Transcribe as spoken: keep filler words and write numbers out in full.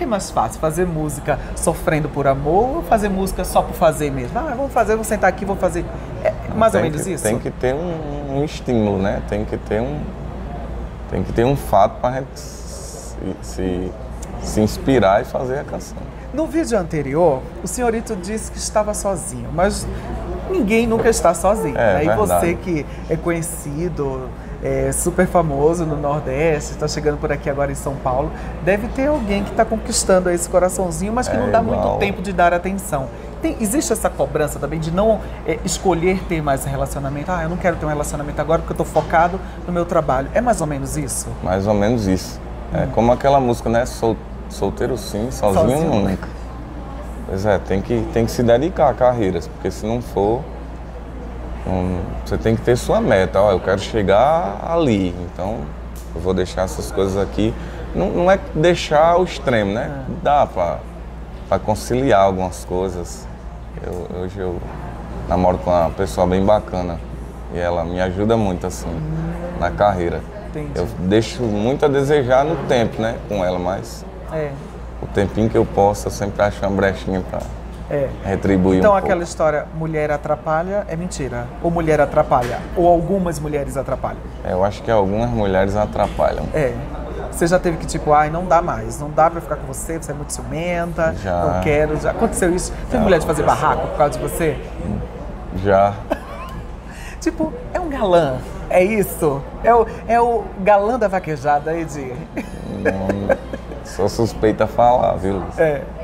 que é mais fácil? Fazer música sofrendo por amor ou fazer música só por fazer mesmo? Ah, vamos fazer, vou sentar aqui, vou fazer. É mais ou menos isso? Tem que ter um, um estímulo, né? Tem que ter um, tem que ter um fato para a gente se, se, se inspirar e fazer a canção. No vídeo anterior, o senhorito disse que estava sozinho, mas ninguém nunca está sozinho. É, né? E você que é conhecido, é super famoso no Nordeste, está chegando por aqui agora em São Paulo, deve ter alguém que está conquistando esse coraçãozinho, mas que é, não dá igual. Muito tempo de dar atenção. Tem, existe essa cobrança também de não é, escolher ter mais relacionamento? Ah, eu não quero ter um relacionamento agora porque eu estou focado no meu trabalho. É mais ou menos isso? Mais ou menos isso. É hum. como aquela música, né? Sol, solteiro sim, sozinho, sozinho nunca. Pois é, tem que, tem que se dedicar a carreiras, porque se não for... Um, você tem que ter sua meta, ó, eu quero chegar ali, então eu vou deixar essas coisas aqui. Não, não é deixar o extremo, né? É. Dá para conciliar algumas coisas. Eu, hoje eu namoro com uma pessoa bem bacana e ela me ajuda muito assim, hum. na carreira. Entendi. Eu deixo muito a desejar no tempo, né, com ela, mas é. o tempinho que eu posso, eu sempre acho uma brechinha para... É. Retribuir então um aquela pouco. História, mulher atrapalha, é mentira. Ou mulher atrapalha, ou algumas mulheres atrapalham. É, eu acho que algumas mulheres atrapalham. É. Você já teve que tipo, ai, não dá mais, não dá pra ficar com você, você é muito ciumenta, já. não quero. Já aconteceu isso? Tem já mulher de fazer barraco por causa de você? Já. Tipo, é um galã, é isso? É o, é o galã da vaquejada, Edyr? Não, sou suspeita a falar, viu? É.